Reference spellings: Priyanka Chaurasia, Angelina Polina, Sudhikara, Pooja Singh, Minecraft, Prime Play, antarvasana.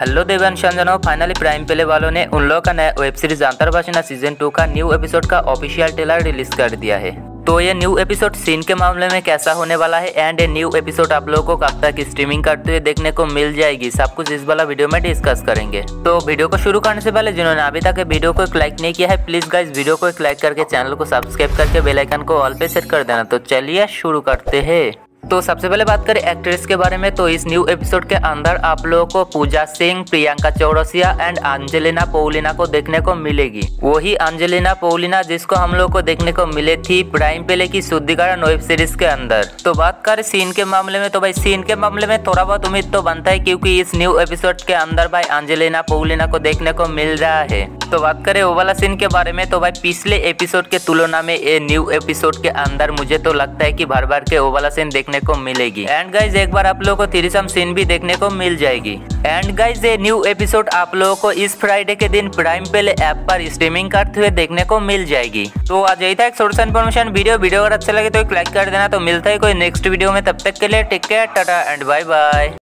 Hello देवांशनजनों, finally Prime Play वालों ने उनलॉक का नया वेब सीरीज अंतर्वासना सीजन 2 का न्यू एपिसोड का ऑफिशियल ट्रेलर रिलीज कर दिया है। तो ये न्यू एपिसोड सीन के मामले में कैसा होने वाला है एंड ये न्यू एपिसोड आप लोगों को कब तक स्ट्रीमिंग करते हुए देखने को मिल जाएगी, सब कुछ इस वाला वीडियो में डिस्कस करेंगे। तो वीडियो को शुरू करने से पहले जिन्होंने अभी तक वीडियो को एक लाइक नहीं किया है, प्लीज गाइस वीडियो को एक लाइक करके चैनल को सब्सक्राइब करके बेल आइकन को ऑल पे सेट कर देना। तो चलिए शुरू करते हैं। तो सबसे पहले बात करें एक्ट्रेस के बारे में, तो इस न्यू एपिसोड के अंदर आप लोगों को Pooja Singh, Priyanka Chaurasia and Angelina Polina को देखने को मिलेगी। वही अंजेलिना पोलिना जिसको हम लोग को देखने को मिले थी प्राइम प्ले की सुधिकारा वेब सीरीज के अंदर। तो बात करें सीन के मामले में, तो भाई सीन के मामले में थोड़ा बहुत उम्मीद तो बनता है, क्योंकि इस न्यू एपिसोड के अंदर भाई अंजेलिना पोलिना को देखने को मिल रहा है। तो बात करें वो वाला सीन के बारे में, तो भाई पिछले एपिसोड के तुलना में ये न्यू एपिसोड के अंदर मुझे तो लगता है कि भर के वो वाला सीन देखने को मिलेगी। एंड गाइज एक बार आप लोगों को थ्रीसम सीन भी देखने को मिल जाएगी। एंड गाइज ये न्यू एपिसोड आप लोगों को इस फ्राइडे के दिन प्राइम प्ले ऐप पर स्ट्रीमिंग करते हुए देखने को मिल जाएगी। तो आज यही था एक सोर्स इन्फॉर्मेशन वीडियो अगर अच्छा लगे तो एक लाइक कर देना। तो मिलता है कोई नेक्स्ट वीडियो में, तब तक के लिए take care, tata and bye bye.